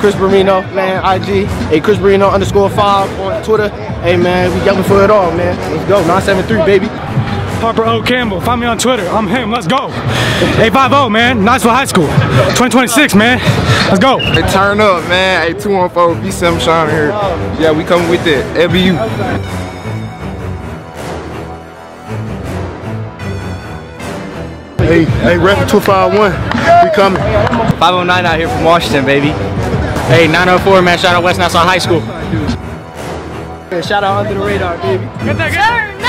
Chris Barino, man, IG. Hey, Chris Barino _5 on Twitter. Hey, man, we yelling for it all, man. Let's go, 973, baby. Harper O. Campbell, find me on Twitter. I'm him, let's go. 850, man, Knoxville High School. 2026, man, let's go. Hey, turn up, man. Hey, 214, B7 Sean here. Yeah, we coming with it, LBU. Hey, hey, rep 251, we coming. 509 out here from Washington, baby. Hey, 904, man, shout out West Nassau High School. Shout out Under the Radar, baby. Get that guy.